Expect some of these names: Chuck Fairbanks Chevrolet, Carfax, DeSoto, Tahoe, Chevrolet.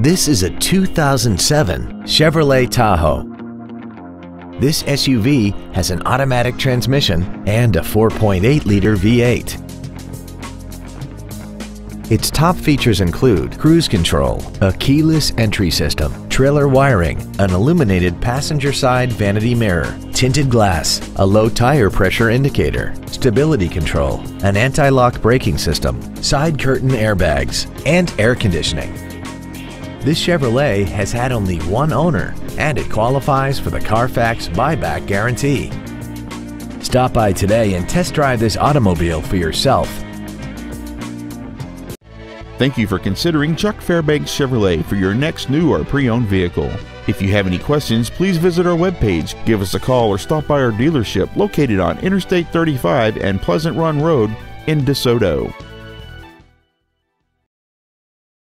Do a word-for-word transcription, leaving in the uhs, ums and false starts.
This is a two thousand seven Chevrolet Tahoe. This S U V has an automatic transmission and a four point eight liter V eight. Its top features include cruise control, a keyless entry system, trailer wiring, an illuminated passenger side vanity mirror, tinted glass, a low tire pressure indicator, stability control, an anti-lock braking system, side curtain airbags, and air conditioning. This Chevrolet has had only one owner, and it qualifies for the Carfax buyback guarantee. Stop by today and test drive this automobile for yourself. Thank you for considering Chuck Fairbanks Chevrolet for your next new or pre-owned vehicle. If you have any questions, please visit our webpage, give us a call, or stop by our dealership located on Interstate thirty-five and Pleasant Run Road in DeSoto.